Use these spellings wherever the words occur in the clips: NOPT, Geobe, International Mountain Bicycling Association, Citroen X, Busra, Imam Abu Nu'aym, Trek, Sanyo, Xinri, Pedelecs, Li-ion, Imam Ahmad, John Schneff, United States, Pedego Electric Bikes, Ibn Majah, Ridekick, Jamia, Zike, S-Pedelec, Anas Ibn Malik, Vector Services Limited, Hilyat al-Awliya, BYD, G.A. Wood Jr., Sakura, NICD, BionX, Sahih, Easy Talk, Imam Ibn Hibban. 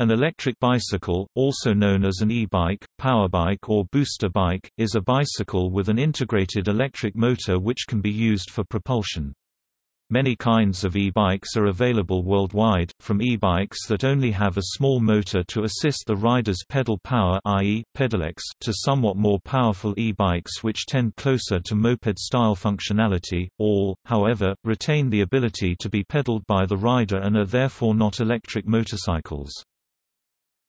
An electric bicycle, also known as an e-bike, powerbike or booster bike, is a bicycle with an integrated electric motor which can be used for propulsion. Many kinds of e-bikes are available worldwide, from e-bikes that only have a small motor to assist the rider's pedal power, i.e., Pedelecs, to somewhat more powerful e-bikes which tend closer to moped-style functionality. All, however, retain the ability to be pedaled by the rider and are therefore not electric motorcycles.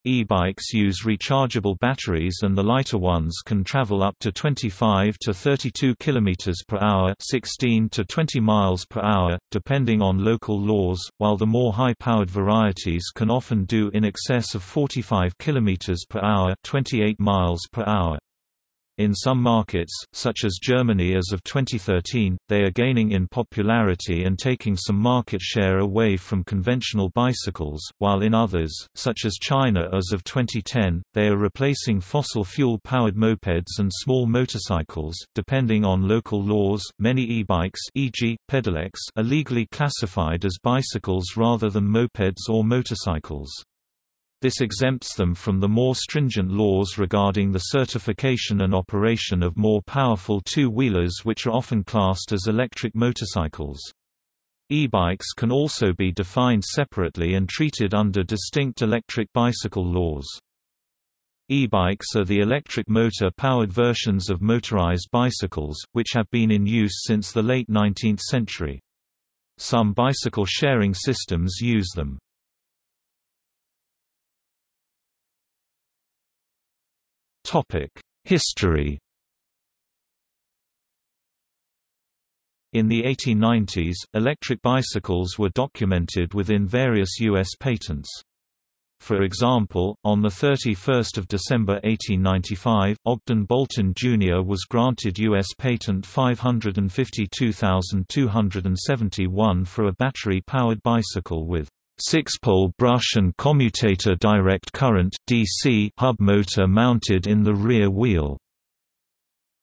E-bikes use rechargeable batteries and the lighter ones can travel up to 25 to 32 km/h, 16 to 20 mph, depending on local laws, while the more high-powered varieties can often do in excess of 45 km/h, 28 mph. In some markets, such as Germany as of 2013, they are gaining in popularity and taking some market share away from conventional bicycles, while in others, such as China as of 2010, they are replacing fossil fuel-powered mopeds and small motorcycles. Depending on local laws, many e-bikes, e.g., Pedelecs, are legally classified as bicycles rather than mopeds or motorcycles. This exempts them from the more stringent laws regarding the certification and operation of more powerful two-wheelers, which are often classed as electric motorcycles. E-bikes can also be defined separately and treated under distinct electric bicycle laws. E-bikes are the electric motor-powered versions of motorized bicycles, which have been in use since the late 19th century. Some bicycle sharing systems use them. History. In the 1890s, electric bicycles were documented within various U.S. patents. For example, on 31 December 1895, Ogden Bolton Jr. was granted U.S. Patent 552,271 for a battery-powered bicycle with 6-pole brush and commutator direct current DC hub motor mounted in the rear wheel.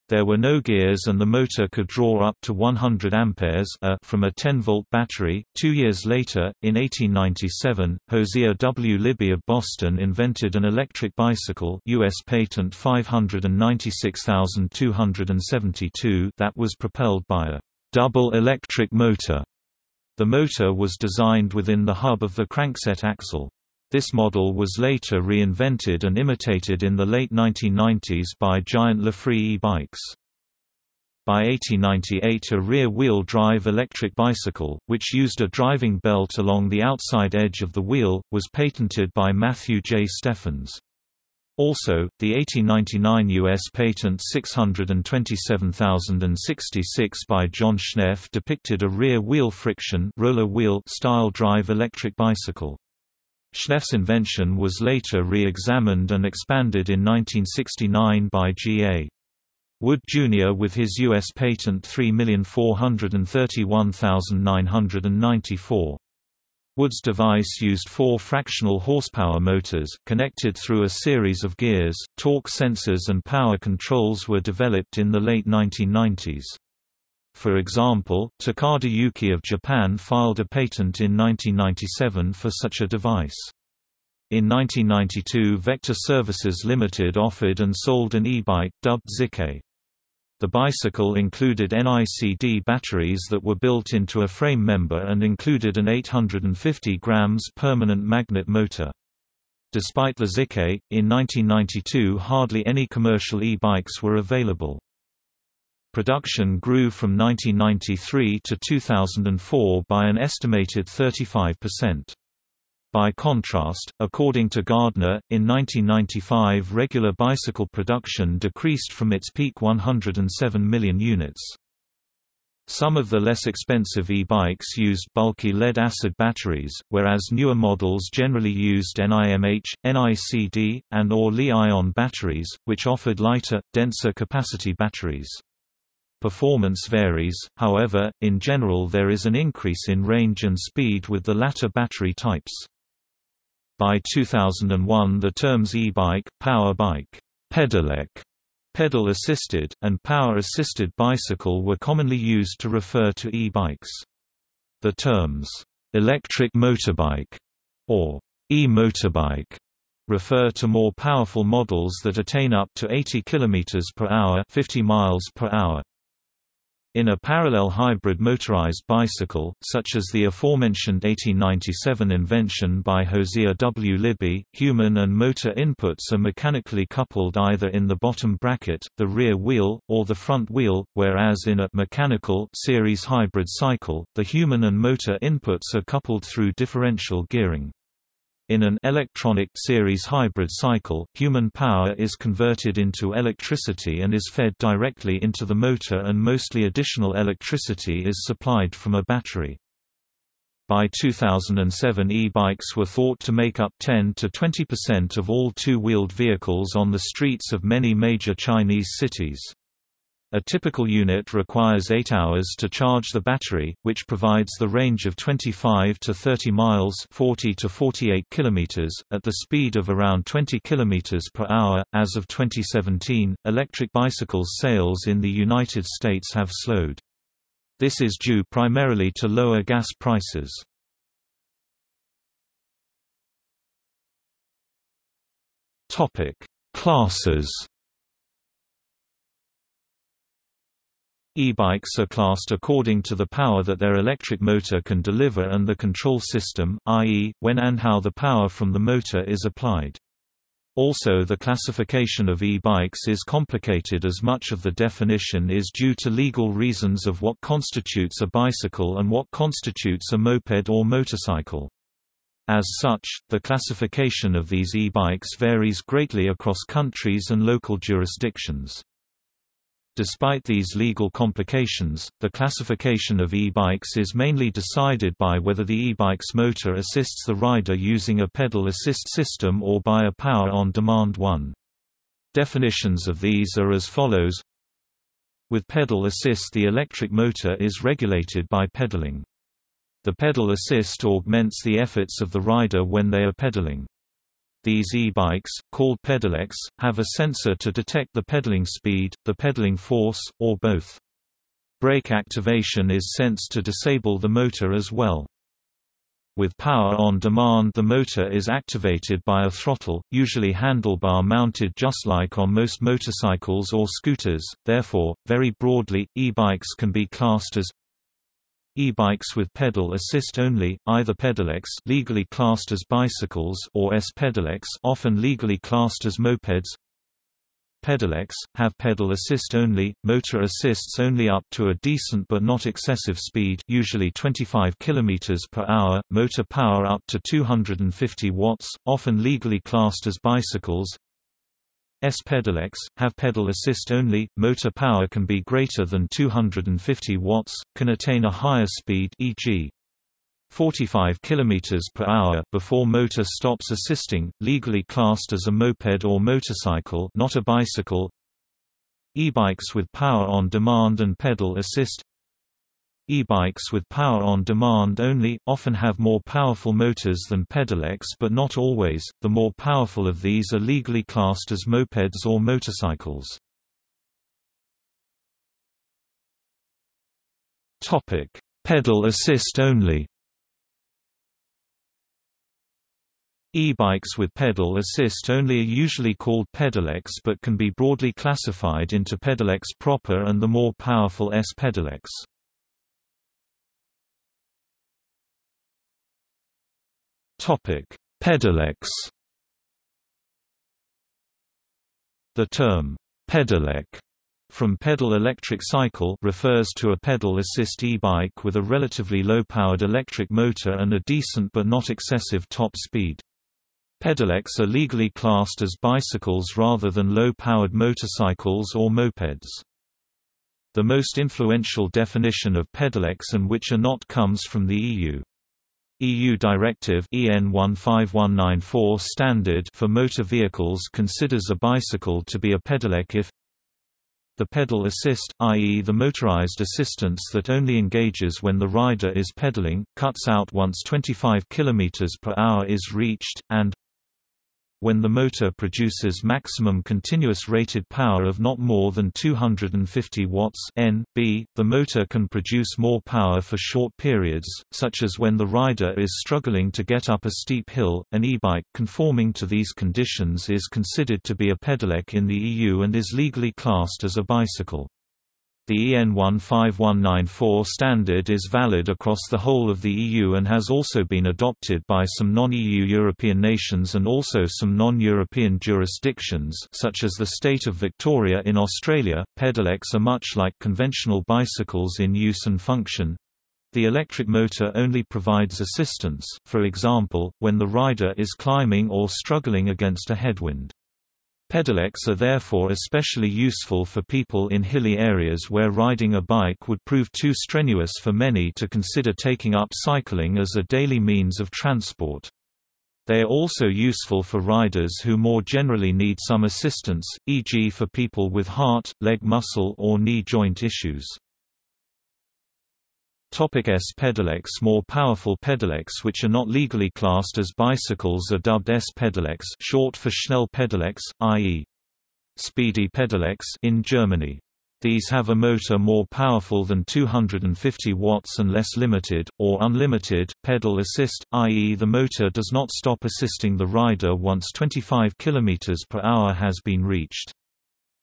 There were no gears and the motor could draw up to 100 amperes from a 10-volt battery. 2 years later, in 1897, Hosea W. Libby of Boston invented an electric bicycle U.S. Patent 596,272 that was propelled by a double electric motor. The motor was designed within the hub of the crankset axle. This model was later reinvented and imitated in the late 1990s by Giant LaFree e-bikes. By 1898, a rear-wheel drive electric bicycle, which used a driving belt along the outside edge of the wheel, was patented by Matthew J. Stephens. Also, the 1899 U.S. Patent 627,066 by John Schneff depicted a rear-wheel friction roller wheel style drive electric bicycle. Schneff's invention was later re-examined and expanded in 1969 by G.A. Wood Jr. with his U.S. Patent 3,431,994. Wood's device used 4 fractional horsepower motors, connected through a series of gears. Torque sensors and power controls were developed in the late 1990s. For example, Takada Yuki of Japan filed a patent in 1997 for such a device. In 1992, Vector Services Limited offered and sold an e-bike dubbed Zike. The bicycle included NICD batteries that were built into a frame member and included an 850 grams permanent magnet motor. Despite the Zike, in 1992 hardly any commercial e-bikes were available. Production grew from 1993 to 2004 by an estimated 35%. By contrast, according to Gardner, in 1995 regular bicycle production decreased from its peak 107 million units. Some of the less expensive e-bikes used bulky lead-acid batteries, whereas newer models generally used NIMH, NICD, and/or Li-ion batteries, which offered lighter, denser capacity batteries. Performance varies, however, in general there is an increase in range and speed with the latter battery types. By 2001 the terms e-bike, power bike, pedelec, pedal-assisted, and power-assisted bicycle were commonly used to refer to e-bikes. The terms, electric motorbike, or E-motorbike refer to more powerful models that attain up to 80 km/h 50 mph. In a parallel hybrid motorized bicycle, such as the aforementioned 1897 invention by Hosea W. Libby, human and motor inputs are mechanically coupled either in the bottom bracket, the rear wheel, or the front wheel, whereas in a mechanical series hybrid cycle, the human and motor inputs are coupled through differential gearing. In an electronic series hybrid cycle, human power is converted into electricity and is fed directly into the motor, and mostly additional electricity is supplied from a battery. By 2007, e-bikes were thought to make up 10–20% of all two-wheeled vehicles on the streets of many major Chinese cities. A typical unit requires 8 hours to charge the battery, which provides the range of 25 to 30 miles (40 to 48 km) at the speed of around 20 km/h. As of 2017, electric bicycles sales in the United States have slowed. This is due primarily to lower gas prices. Topic: Classes. E-bikes are classed according to the power that their electric motor can deliver and the control system, i.e., when and how the power from the motor is applied. Also, the classification of e-bikes is complicated, as much of the definition is due to legal reasons of what constitutes a bicycle and what constitutes a moped or motorcycle. As such, the classification of these e-bikes varies greatly across countries and local jurisdictions. Despite these legal complications, the classification of e-bikes is mainly decided by whether the e-bike's motor assists the rider using a pedal assist system or by a power-on-demand one. Definitions of these are as follows. With pedal assist, the electric motor is regulated by pedaling. The pedal assist augments the efforts of the rider when they are pedaling. These e-bikes, called Pedelecs, have a sensor to detect the pedaling speed, the pedaling force, or both. Brake activation is sensed to disable the motor as well. With power on demand, the motor is activated by a throttle, usually handlebar mounted, just like on most motorcycles or scooters. Therefore, very broadly, e-bikes can be classed as e-bikes with pedal assist only, either Pedelecs, legally classed as bicycles, or S-Pedelecs, often legally classed as mopeds. Pedelecs have pedal assist only, motor assists only up to a decent but not excessive speed, usually 25 km/h, motor power up to 250 watts, often legally classed as bicycles. S-Pedelecs have pedal assist only, motor power can be greater than 250 watts, can attain a higher speed, e.g. 45 km/h, before motor stops assisting, legally classed as a moped or motorcycle, not a bicycle. E-bikes with power on demand and pedal assist. E-bikes with power on demand only often have more powerful motors than Pedelecs, but not always. The more powerful of these are legally classed as mopeds or motorcycles. Topic: Pedal assist only. E-bikes with pedal assist only are usually called Pedelecs, but can be broadly classified into Pedelecs proper and the more powerful S-Pedelecs. Topic: Pedelecs. The term Pedelec from pedal electric cycle refers to a pedal assist e-bike with a relatively low-powered electric motor and a decent but not excessive top speed. Pedelecs are legally classed as bicycles rather than low-powered motorcycles or mopeds. The most influential definition of Pedelecs and which are not comes from the EU Directive EN 15194 standard for motor vehicles considers a bicycle to be a Pedelec if the pedal assist, i.e. the motorized assistance that only engages when the rider is pedaling, cuts out once 25 km/h is reached, and when the motor produces maximum continuous rated power of not more than 250 watts (Nb). The motor can produce more power for short periods, such as when the rider is struggling to get up a steep hill. An e-bike conforming to these conditions is considered to be a pedelec in the EU and is legally classed as a bicycle. The EN 15194 standard is valid across the whole of the EU and has also been adopted by some non-EU European nations and also some non-European jurisdictions, such as the state of Victoria in Australia. Pedelecs are much like conventional bicycles in use and function. The electric motor only provides assistance, for example, when the rider is climbing or struggling against a headwind. Pedelecs are therefore especially useful for people in hilly areas where riding a bike would prove too strenuous for many to consider taking up cycling as a daily means of transport. They are also useful for riders who more generally need some assistance, e.g. for people with heart, leg muscle or knee joint issues. S-Pedelecs. More powerful pedelecs which are not legally classed as bicycles are dubbed S-Pedelecs, short for Schnell Pedelecs, i.e. speedy pedelecs in Germany. These have a motor more powerful than 250 watts and less limited, or unlimited, pedal assist, i.e. the motor does not stop assisting the rider once 25 km/h has been reached.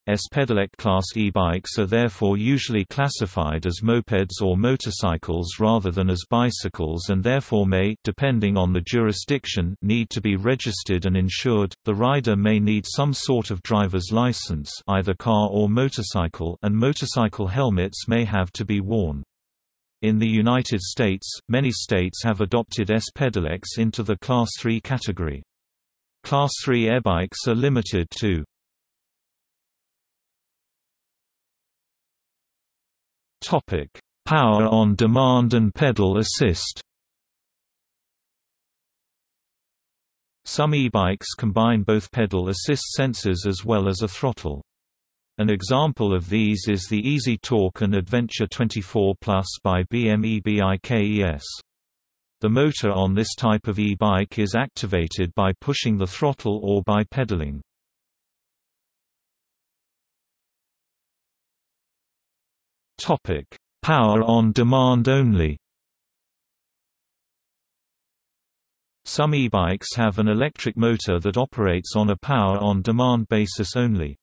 S-Pedelec class e-bikes are therefore usually classified as mopeds or motorcycles rather than as bicycles and therefore may, depending on the jurisdiction, need to be registered and insured. The rider may need some sort of driver's license, either car or motorcycle, and motorcycle helmets may have to be worn. In the United States, many states have adopted S-Pedelecs into the Class 3 category. Class 3 airbikes are limited to power on demand and pedal assist. Some e-bikes combine both pedal assist sensors as well as a throttle. An example of these is the Easy Talk and Adventure 24 Plus by BMEBikes. The motor on this type of e-bike is activated by pushing the throttle or by pedaling. Power on demand only. Some e-bikes have an electric motor that operates on a power on demand basis only.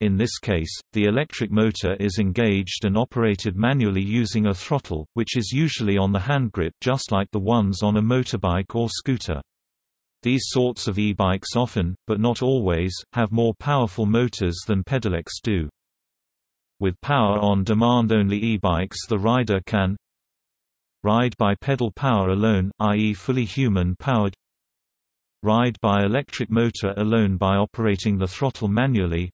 In this case, the electric motor is engaged and operated manually using a throttle, which is usually on the handgrip just like the ones on a motorbike or scooter. These sorts of e-bikes often, but not always, have more powerful motors than pedelecs do. With power-on-demand-only e-bikes the rider can ride by pedal power alone, i.e. fully human-powered, ride by electric motor alone by operating the throttle manually,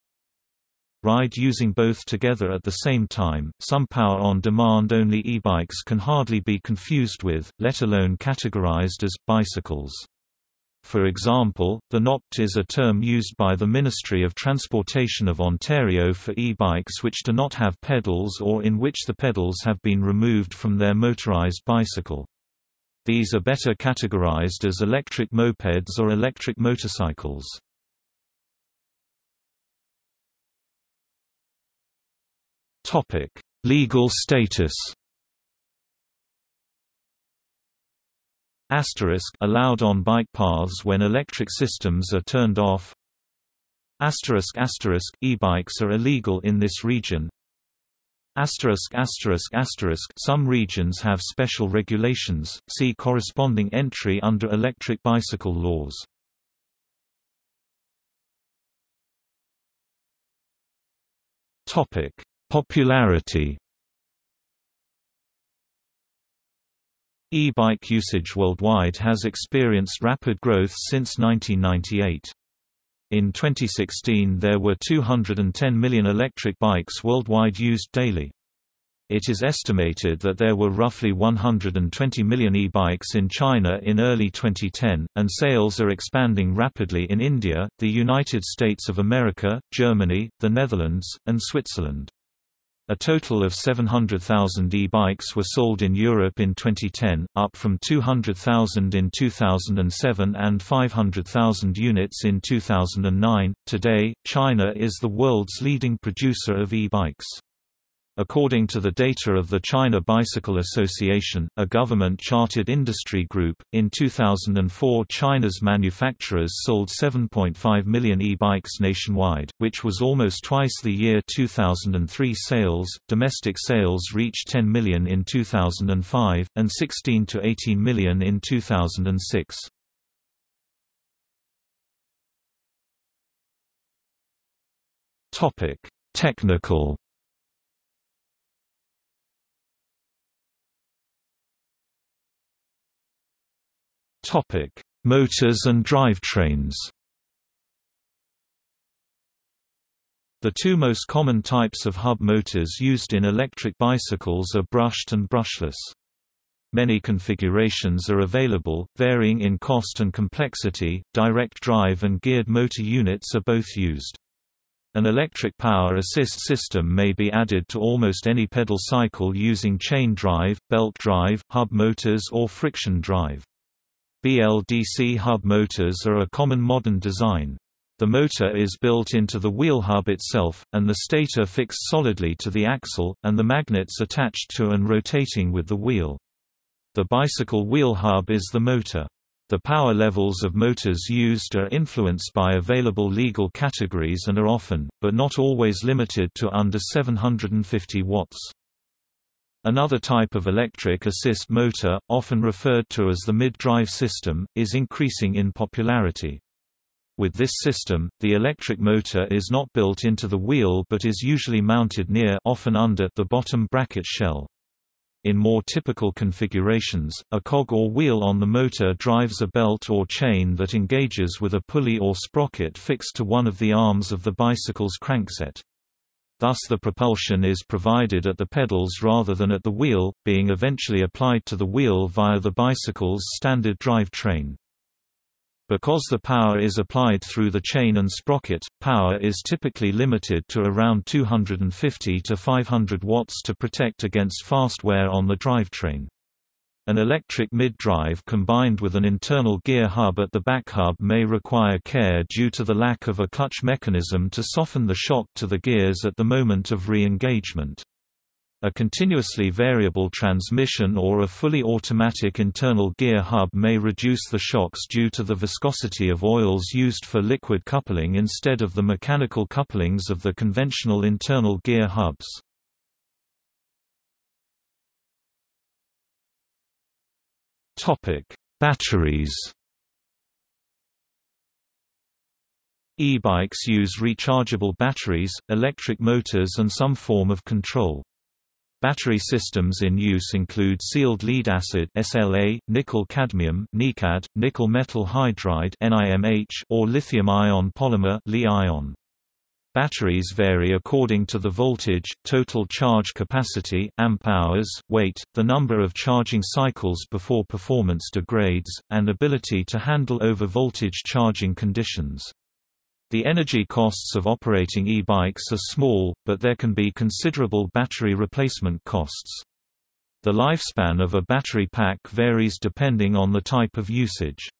ride using both together at the same time. Some power-on-demand-only e-bikes can hardly be confused with, let alone categorized as, bicycles. For example, the NOPT is a term used by the Ministry of Transportation of Ontario for e-bikes which do not have pedals or in which the pedals have been removed from their motorized bicycle. These are better categorized as electric mopeds or electric motorcycles. Topic: Legal status. Asterisk allowed on bike paths when electric systems are turned off. Asterisk asterisk e-bikes are illegal in this region. Asterisk asterisk asterisk some regions have special regulations. See corresponding entry under electric bicycle laws. Topic: Popularity. E-bike usage worldwide has experienced rapid growth since 1998. In 2016 there were 210 million electric bikes worldwide used daily. It is estimated that there were roughly 120 million e-bikes in China in early 2010, and sales are expanding rapidly in India, the United States of America, Germany, the Netherlands, and Switzerland. A total of 700,000 e-bikes were sold in Europe in 2010, up from 200,000 in 2007 and 500,000 units in 2009. Today, China is the world's leading producer of e-bikes. According to the data of the China Bicycle Association, a government-chartered industry group, in 2004 China's manufacturers sold 7.5 million e-bikes nationwide, which was almost twice the year 2003 sales. Domestic sales reached 10 million in 2005, and 16 to 18 million in 2006. Technical. Motors and drivetrains. The two most common types of hub motors used in electric bicycles are brushed and brushless. Many configurations are available, varying in cost and complexity. Direct drive and geared motor units are both used. An electric power assist system may be added to almost any pedal cycle using chain drive, belt drive, hub motors or friction drive. BLDC hub motors are a common modern design. The motor is built into the wheel hub itself, and the stator fixed solidly to the axle, and the magnets attached to and rotating with the wheel. The bicycle wheel hub is the motor. The power levels of motors used are influenced by available legal categories and are often, but not always, limited to under 750 watts. Another type of electric assist motor, often referred to as the mid-drive system, is increasing in popularity. With this system, the electric motor is not built into the wheel but is usually mounted near, often under, the bottom bracket shell. In more typical configurations, a cog or wheel on the motor drives a belt or chain that engages with a pulley or sprocket fixed to one of the arms of the bicycle's crankset. Thus the propulsion is provided at the pedals rather than at the wheel, being eventually applied to the wheel via the bicycle's standard drivetrain. Because the power is applied through the chain and sprocket, power is typically limited to around 250 to 500 watts to protect against fast wear on the drivetrain. An electric mid-drive combined with an internal gear hub at the back hub may require care due to the lack of a clutch mechanism to soften the shock to the gears at the moment of re-engagement. A continuously variable transmission or a fully automatic internal gear hub may reduce the shocks due to the viscosity of oils used for liquid coupling instead of the mechanical couplings of the conventional internal gear hubs. Batteries. E-bikes use rechargeable batteries, electric motors and some form of control. Battery systems in use include sealed lead acid (SLA), nickel cadmium (NiCad), nickel metal hydride (NiMH) or lithium-ion polymer (Li-ion). Batteries vary according to the voltage, total charge capacity, amp-hours, weight, the number of charging cycles before performance degrades, and ability to handle over-voltage charging conditions. The energy costs of operating e-bikes are small, but there can be considerable battery replacement costs. The lifespan of a battery pack varies depending on the type of usage.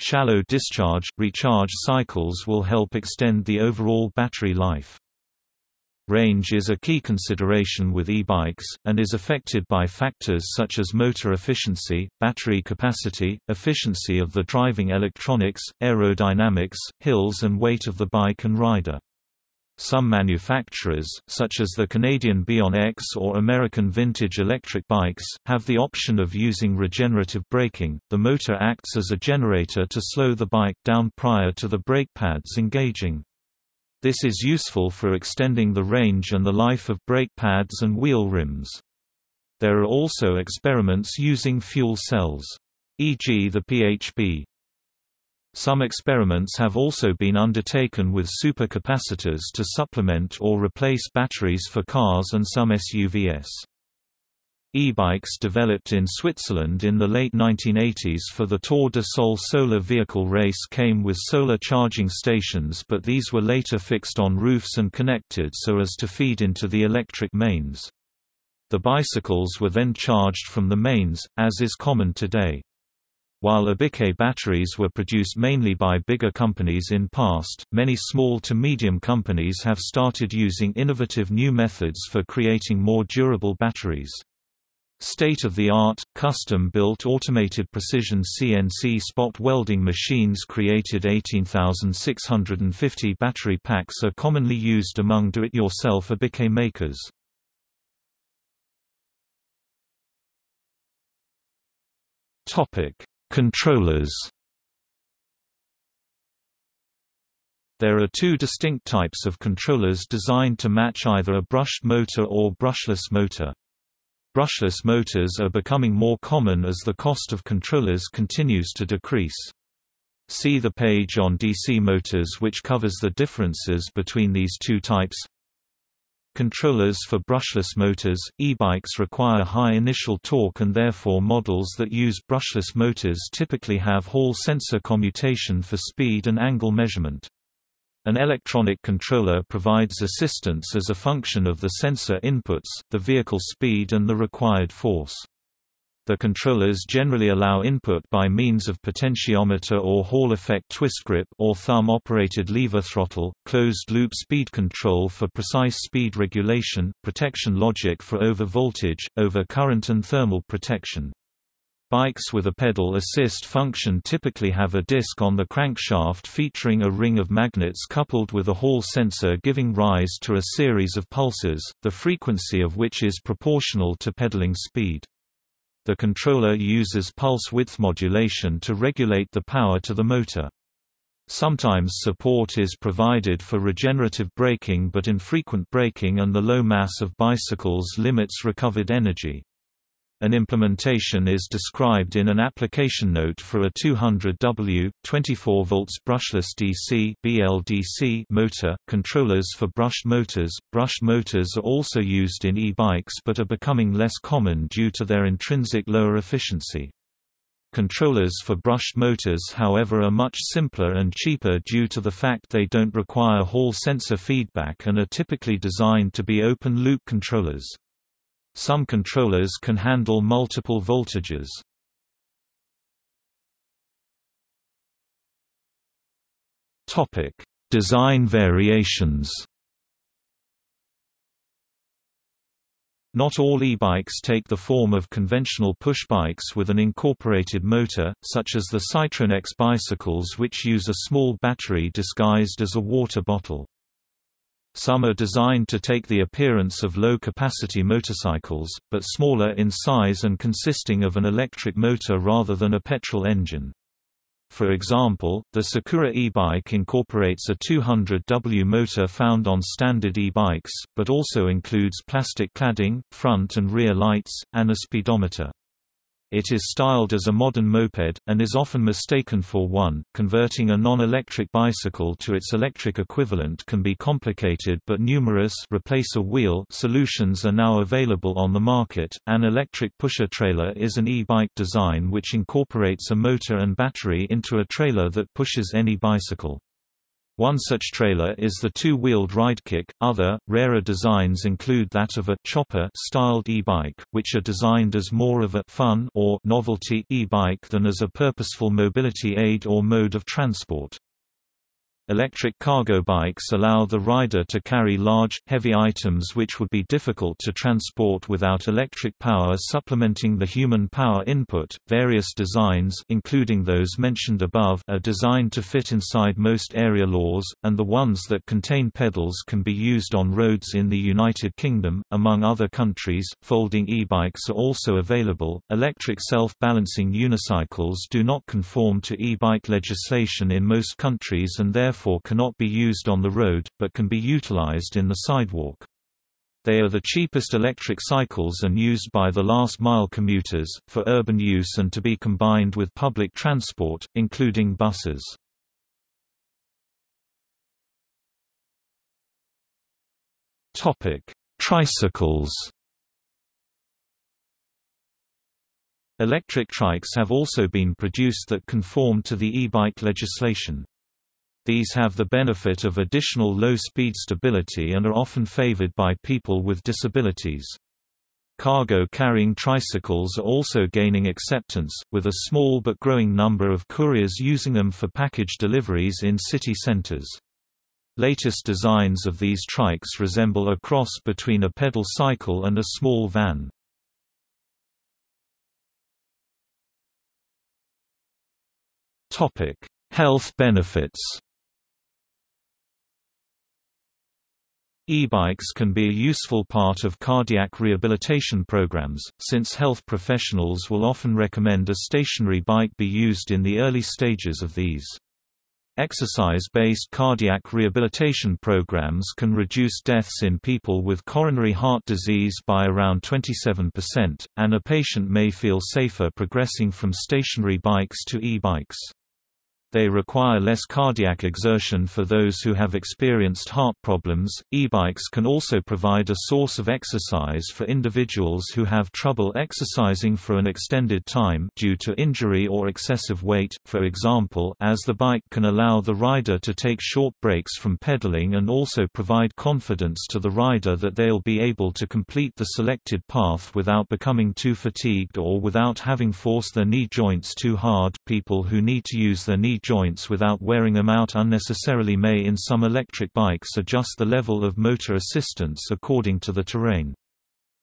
Shallow discharge, recharge cycles will help extend the overall battery life. Range is a key consideration with e-bikes, and is affected by factors such as motor efficiency, battery capacity, efficiency of the driving electronics, aerodynamics, hills and weight of the bike and rider. Some manufacturers, such as the Canadian BionX or American vintage electric bikes, have the option of using regenerative braking. The motor acts as a generator to slow the bike down prior to the brake pads engaging. This is useful for extending the range and the life of brake pads and wheel rims. There are also experiments using fuel cells, e.g. the PHB. Some experiments have also been undertaken with supercapacitors to supplement or replace batteries for cars and some SUVs. E-bikes developed in Switzerland in the late 1980s for the Tour de Sol solar vehicle race came with solar charging stations, but these were later fixed on roofs and connected so as to feed into the electric mains. The bicycles were then charged from the mains, as is common today. While Abike batteries were produced mainly by bigger companies in past, many small to medium companies have started using innovative new methods for creating more durable batteries. State-of-the-art, custom-built automated precision CNC spot welding machines created 18,650 battery packs are commonly used among do-it-yourself Abike makers. Controllers. There are two distinct types of controllers designed to match either a brushed motor or brushless motor. Brushless motors are becoming more common as the cost of controllers continues to decrease. See the page on DC motors which covers the differences between these two types. Controllers for brushless motors, e-bikes require high initial torque and therefore models that use brushless motors typically have hall sensor commutation for speed and angle measurement. An electronic controller provides assistance as a function of the sensor inputs, the vehicle speed and the required force. The controllers generally allow input by means of potentiometer or Hall effect twist grip or thumb-operated lever throttle, closed-loop speed control for precise speed regulation, protection logic for over-voltage, over-current and thermal protection. Bikes with a pedal assist function typically have a disc on the crankshaft featuring a ring of magnets coupled with a Hall sensor giving rise to a series of pulses, the frequency of which is proportional to pedaling speed. The controller uses pulse width modulation to regulate the power to the motor. Sometimes support is provided for regenerative braking, but infrequent braking and the low mass of bicycles limits recovered energy. An implementation is described in an application note for a 200W, 24V brushless DC (BLDC) motor. Controllers for brushed motors. Brushed motors are also used in e-bikes but are becoming less common due to their intrinsic lower efficiency. Controllers for brushed motors, however, are much simpler and cheaper due to the fact they don't require Hall sensor feedback and are typically designed to be open-loop controllers. Some controllers can handle multiple voltages. Topic: Design variations. Not all e-bikes take the form of conventional push bikes with an incorporated motor, such as the Citroen X bicycles, which use a small battery disguised as a water bottle. Some are designed to take the appearance of low-capacity motorcycles, but smaller in size and consisting of an electric motor rather than a petrol engine. For example, the Sakura e-bike incorporates a 200W motor found on standard e-bikes, but also includes plastic cladding, front and rear lights, and a speedometer. It is styled as a modern moped, and is often mistaken for one. Converting a non-electric bicycle to its electric equivalent can be complicated, but numerous replace-a-wheel solutions are now available on the market. An electric pusher trailer is an e-bike design which incorporates a motor and battery into a trailer that pushes any bicycle. One such trailer is the two-wheeled Ridekick. Other, rarer designs include that of a chopper-styled e-bike, which are designed as more of a fun or novelty e-bike than as a purposeful mobility aid or mode of transport. Electric cargo bikes allow the rider to carry large, heavy items which would be difficult to transport without electric power supplementing the human power input. Various designs, including those mentioned above, are designed to fit inside most area laws, and the ones that contain pedals can be used on roads in the United Kingdom, among other countries. Folding e-bikes are also available. Electric self-balancing unicycles do not conform to e-bike legislation in most countries and therefore cannot be used on the road, but can be utilized in the sidewalk. They are the cheapest electric cycles and used by the last-mile commuters, for urban use and to be combined with public transport, including buses. Tricycles. Electric trikes have also been produced that conform to the e-bike legislation. These have the benefit of additional low-speed stability and are often favored by people with disabilities. Cargo-carrying tricycles are also gaining acceptance, with a small but growing number of couriers using them for package deliveries in city centers. Latest designs of these trikes resemble a cross between a pedal cycle and a small van. Topic: Health benefits. E-bikes can be a useful part of cardiac rehabilitation programs, since health professionals will often recommend a stationary bike be used in the early stages of these. Exercise-based cardiac rehabilitation programs can reduce deaths in people with coronary heart disease by around 27%, and a patient may feel safer progressing from stationary bikes to e-bikes. They require less cardiac exertion for those who have experienced heart problems. E-bikes can also provide a source of exercise for individuals who have trouble exercising for an extended time due to injury or excessive weight, for example, as the bike can allow the rider to take short breaks from pedaling and also provide confidence to the rider that they'll be able to complete the selected path without becoming too fatigued or without having forced their knee joints too hard. People who need to use their knee joints without wearing them out unnecessarily may in some electric bikes adjust the level of motor assistance according to the terrain.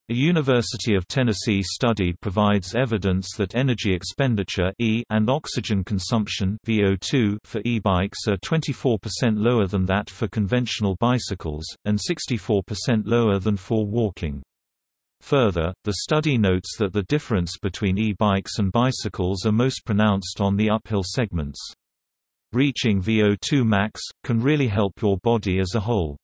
A University of Tennessee study provides evidence that energy expenditure and oxygen consumption (VO2) for e-bikes are 24% lower than that for conventional bicycles, and 64% lower than for walking. Further, the study notes that the difference between e-bikes and bicycles are most pronounced on the uphill segments. Reaching VO2 max can really help your body as a whole.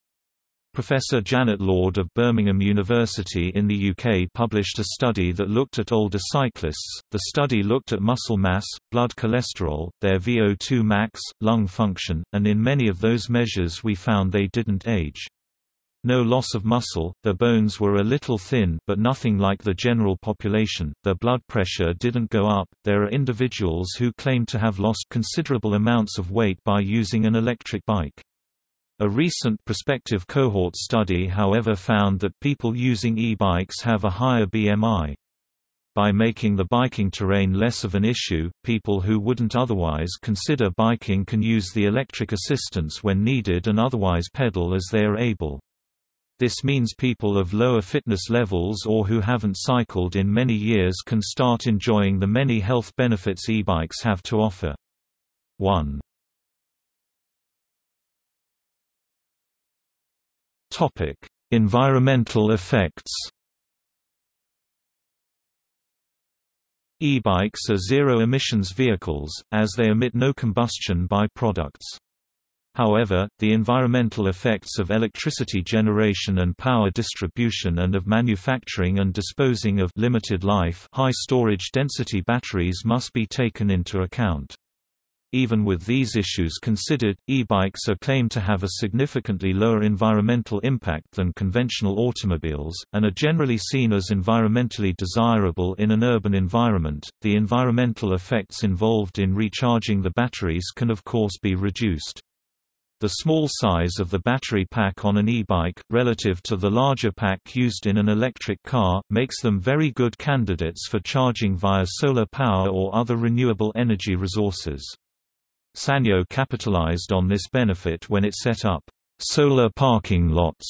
Professor Janet Lord of Birmingham University in the UK published a study that looked at older cyclists. The study looked at muscle mass, blood cholesterol, their VO2 max, lung function, and in many of those measures we found they didn't age. No loss of muscle, their bones were a little thin but nothing like the general population, their blood pressure didn't go up. There are individuals who claim to have lost considerable amounts of weight by using an electric bike. A recent prospective cohort study, however, found that people using e-bikes have a higher BMI. By making the biking terrain less of an issue, people who wouldn't otherwise consider biking can use the electric assistance when needed and otherwise pedal as they are able. This means people of lower fitness levels or who haven't cycled in many years can start enjoying the many health benefits e-bikes have to offer. 1. Topic: Environmental effects. E-bikes are zero-emissions vehicles, as they emit no combustion by-products. However, the environmental effects of electricity generation and power distribution and of manufacturing and disposing of limited-life high-storage density batteries must be taken into account. Even with these issues considered, e-bikes are claimed to have a significantly lower environmental impact than conventional automobiles, and are generally seen as environmentally desirable in an urban environment. The environmental effects involved in recharging the batteries can of course be reduced. The small size of the battery pack on an e-bike, relative to the larger pack used in an electric car, makes them very good candidates for charging via solar power or other renewable energy resources. Sanyo capitalized on this benefit when it set up solar parking lots,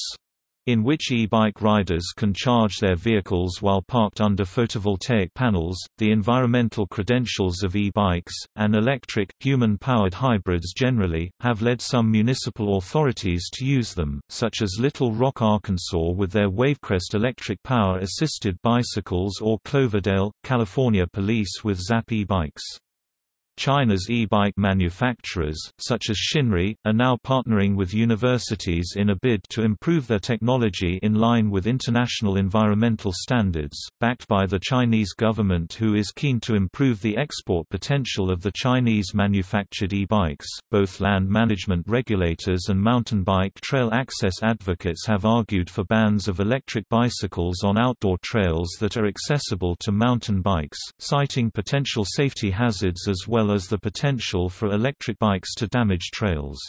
in which e-bike riders can charge their vehicles while parked under photovoltaic panels. The environmental credentials of e-bikes, and electric, human-powered hybrids generally, have led some municipal authorities to use them, such as Little Rock, Arkansas with their Wavecrest electric power-assisted bicycles, or Cloverdale, California police with ZAP e-bikes. China's e-bike manufacturers, such as Xinri, are now partnering with universities in a bid to improve their technology in line with international environmental standards, backed by the Chinese government, who is keen to improve the export potential of the Chinese-manufactured e-bikes. Both land management regulators and mountain bike trail access advocates have argued for bans of electric bicycles on outdoor trails that are accessible to mountain bikes, citing potential safety hazards as well as the potential for electric bikes to damage trails.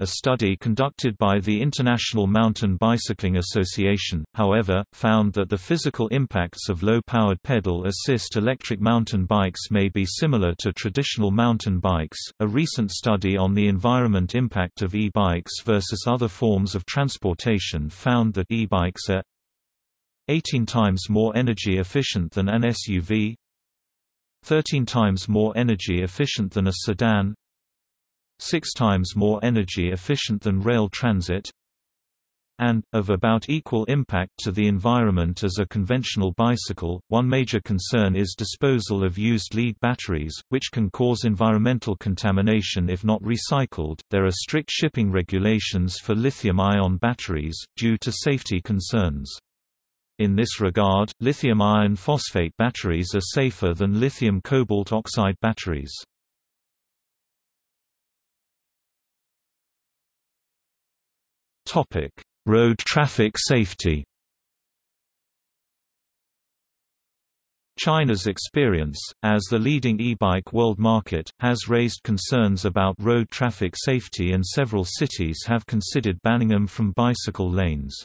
A study conducted by the International Mountain Bicycling Association, however, found that the physical impacts of low-powered pedal assist electric mountain bikes may be similar to traditional mountain bikes. A recent study on the environment impact of e-bikes versus other forms of transportation found that e-bikes are 18 times more energy efficient than an SUV, 13 times more energy efficient than a sedan, 6 times more energy efficient than rail transit, and, of about equal impact to the environment as a conventional bicycle. One major concern is disposal of used lead batteries, which can cause environmental contamination if not recycled. There are strict shipping regulations for lithium-ion batteries, due to safety concerns. In this regard, lithium iron phosphate batteries are safer than lithium cobalt oxide batteries. Topic: Road traffic safety. China's experience, as the leading e-bike world market, has raised concerns about road traffic safety, and several cities have considered banning them from bicycle lanes.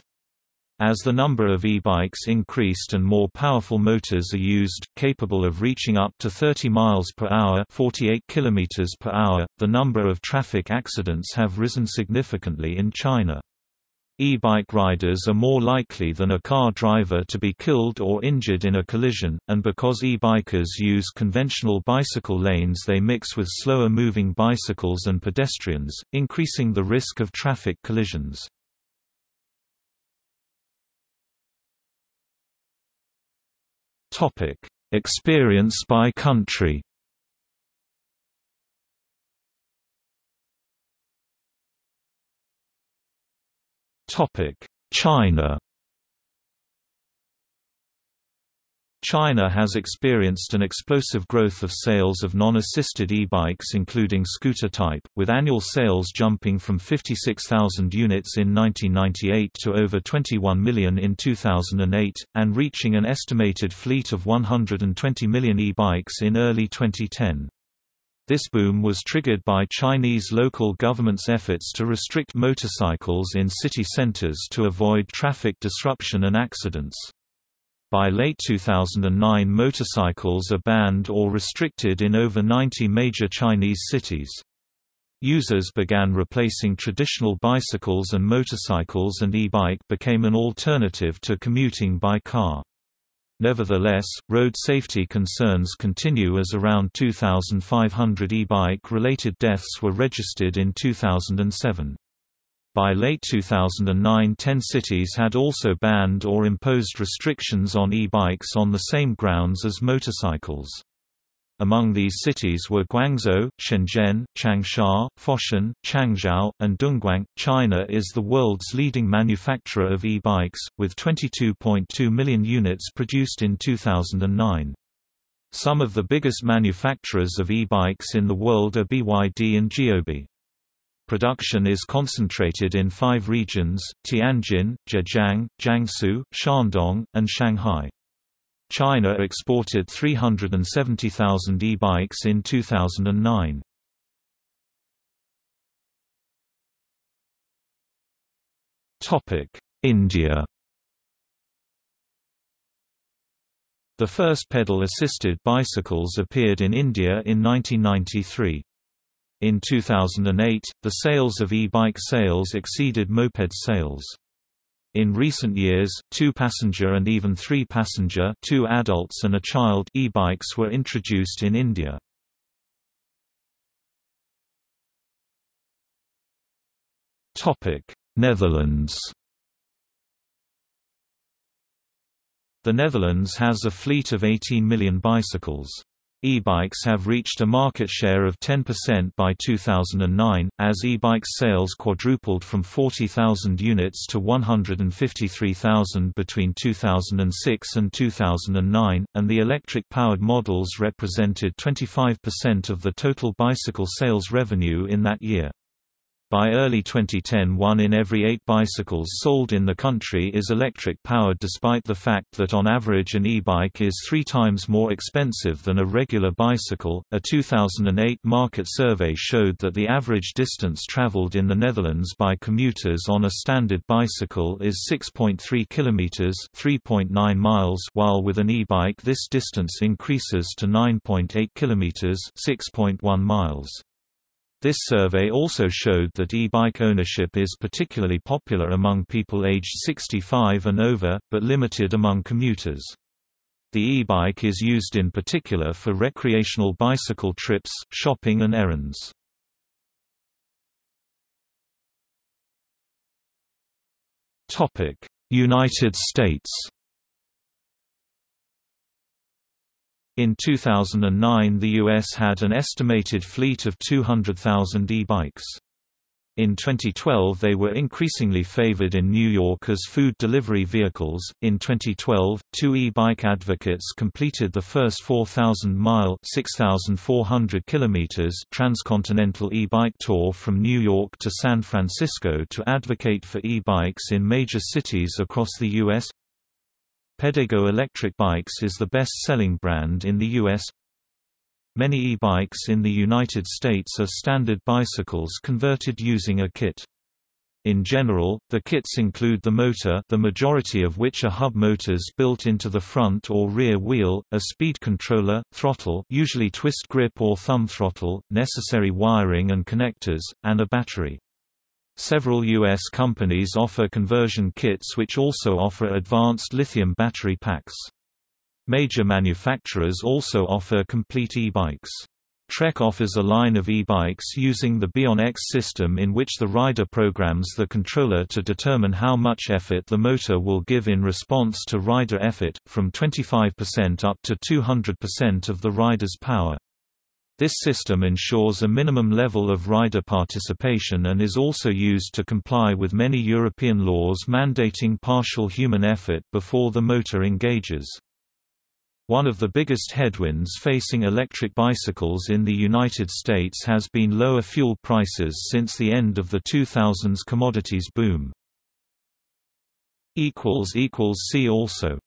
As the number of e-bikes increased and more powerful motors are used, capable of reaching up to 30 miles per hour (48 kilometers per hour), the number of traffic accidents have risen significantly in China. E-bike riders are more likely than a car driver to be killed or injured in a collision, and because e-bikers use conventional bicycle lanes, they mix with slower-moving bicycles and pedestrians, increasing the risk of traffic collisions. Topic: Experience by country. Topic: China. China has experienced an explosive growth of sales of non-assisted e-bikes, including scooter type, with annual sales jumping from 56,000 units in 1998 to over 21 million in 2008, and reaching an estimated fleet of 120 million e-bikes in early 2010. This boom was triggered by Chinese local government's efforts to restrict motorcycles in city centers to avoid traffic disruption and accidents. By late 2009, motorcycles are banned or restricted in over 90 major Chinese cities. Users began replacing traditional bicycles and motorcycles, and e-bike became an alternative to commuting by car. Nevertheless, road safety concerns continue, as around 2,500 e-bike-related deaths were registered in 2007. By late 2009, 10 cities had also banned or imposed restrictions on e-bikes on the same grounds as motorcycles. Among these cities were Guangzhou, Shenzhen, Changsha, Foshan, Changzhou, and Dongguan. China is the world's leading manufacturer of e-bikes, with 22.2 million units produced in 2009. Some of the biggest manufacturers of e-bikes in the world are BYD and Geobe. Production is concentrated in 5 regions: Tianjin, Zhejiang, Jiangsu, Shandong, and Shanghai. China exported 370,000 e-bikes in 2009. India. The first pedal-assisted bicycles appeared in India in 1993. In 2008, the sales of e-bike sales exceeded moped sales. In recent years, 2-passenger and even 3-passenger, 2 adults and a child, e-bikes were introduced in India. Topic: Netherlands. The Netherlands has a fleet of 18 million bicycles. E-bikes have reached a market share of 10% by 2009, as e-bike sales quadrupled from 40,000 units to 153,000 between 2006 and 2009, and the electric-powered models represented 25% of the total bicycle sales revenue in that year. By early 2010, 1 in every 8 bicycles sold in the country is electric-powered, despite the fact that on average an e-bike is 3 times more expensive than a regular bicycle. A 2008 market survey showed that the average distance traveled in the Netherlands by commuters on a standard bicycle is 6.3 kilometers (3.9 miles), while with an e-bike this distance increases to 9.8 kilometers (6.1 miles). This survey also showed that e-bike ownership is particularly popular among people aged 65 and over, but limited among commuters. The e-bike is used in particular for recreational bicycle trips, shopping and errands. United States. In 2009, the U.S. had an estimated fleet of 200,000 e-bikes. In 2012, they were increasingly favored in New York as food delivery vehicles. In 2012, 2 e-bike advocates completed the first 4,000-mile (6,400 kilometers) transcontinental e-bike tour from New York to San Francisco to advocate for e-bikes in major cities across the U.S. Pedego Electric Bikes is the best-selling brand in the U.S. Many e-bikes in the United States are standard bicycles converted using a kit. In general, the kits include the motor, the majority of which are hub motors built into the front or rear wheel, a speed controller, throttle, usually twist grip or thumb throttle, necessary wiring and connectors, and a battery. Several U.S. companies offer conversion kits which also offer advanced lithium battery packs. Major manufacturers also offer complete e-bikes. Trek offers a line of e-bikes using the BionX system, in which the rider programs the controller to determine how much effort the motor will give in response to rider effort, from 25% up to 200% of the rider's power. This system ensures a minimum level of rider participation and is also used to comply with many European laws mandating partial human effort before the motor engages. One of the biggest headwinds facing electric bicycles in the United States has been lower fuel prices since the end of the 2000s commodities boom. See also